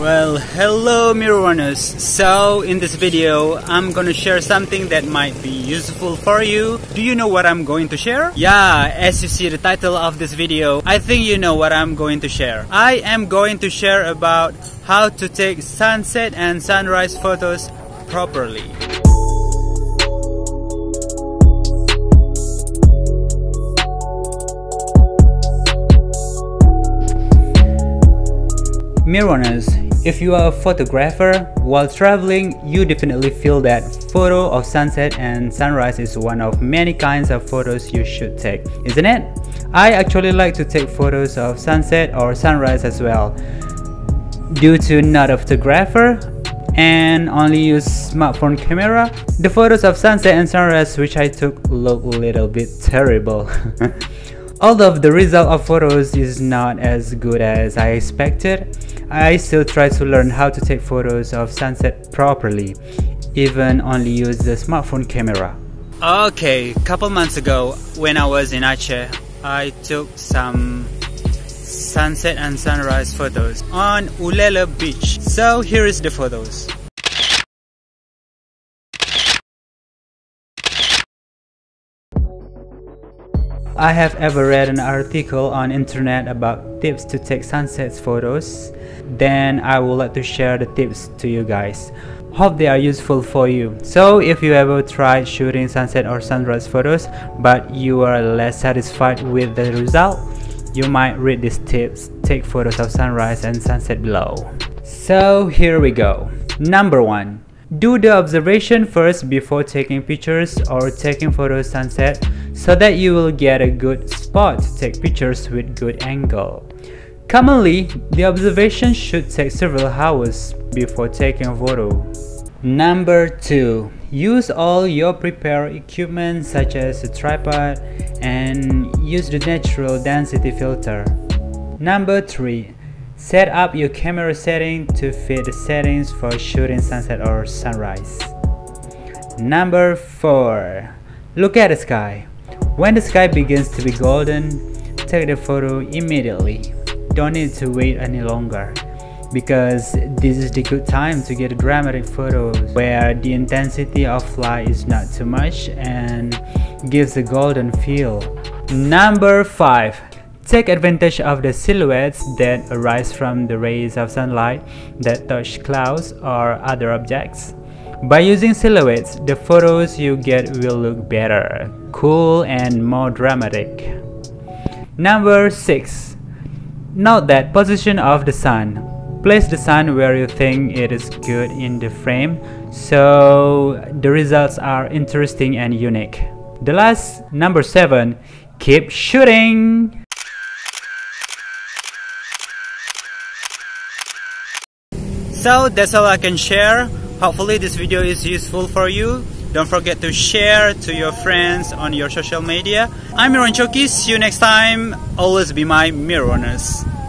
Well, hello Mirwaners. So in this video, I'm gonna share something that might be useful for you. Do you know what I'm going to share? Yeah, as you see the title of this video, I think you know what I'm going to share. I am going to share about how to take sunset and sunrise photos properly. Mirwaners, if you are a photographer, while traveling, you definitely feel that photo of sunset and sunrise is one of many kinds of photos you should take, isn't it? I actually like to take photos of sunset or sunrise as well. Due to not a photographer and only use smartphone camera, the photos of sunset and sunrise which I took look a little bit terrible. Although the result of photos is not as good as I expected, I still try to learn how to take photos of sunset properly, even only use the smartphone camera. Okay, a couple months ago when I was in Aceh, I took some sunset and sunrise photos on Ulele Beach. So here is the photos. I have ever read an article on internet about tips to take sunset photos, then I would like to share the tips to you guys. Hope they are useful for you. So if you ever tried shooting sunset or sunrise photos but you are less satisfied with the result, you might read these tips, take photos of sunrise and sunset below. So here we go. Number 1. Do the observation first before taking pictures or taking photos sunset, so that you will get a good spot to take pictures with good angle. Commonly, the observation should take several hours before taking a photo. Number 2. Use all your prepared equipment such as a tripod and use the natural density filter. Number 3. Set up your camera setting to fit the settings for shooting sunset or sunrise. Number 4. Look at the sky. When the sky begins to be golden, take the photo immediately. Don't need to wait any longer, because this is the good time to get dramatic photos where the intensity of light is not too much and gives a golden feel. Number 5. Take advantage of the silhouettes that arise from the rays of sunlight that touch clouds or other objects. By using silhouettes, the photos you get will look better, cool and more dramatic. Number 6. Note that position of the sun. Place the sun where you think it is good in the frame, so the results are interesting and unique. The last, number 7, keep shooting! So that's all I can share. Hopefully this video is useful for you. Don't forget to share to your friends on your social media. I'm Mirwan Choky. See you next time. Always be my Mirwaners.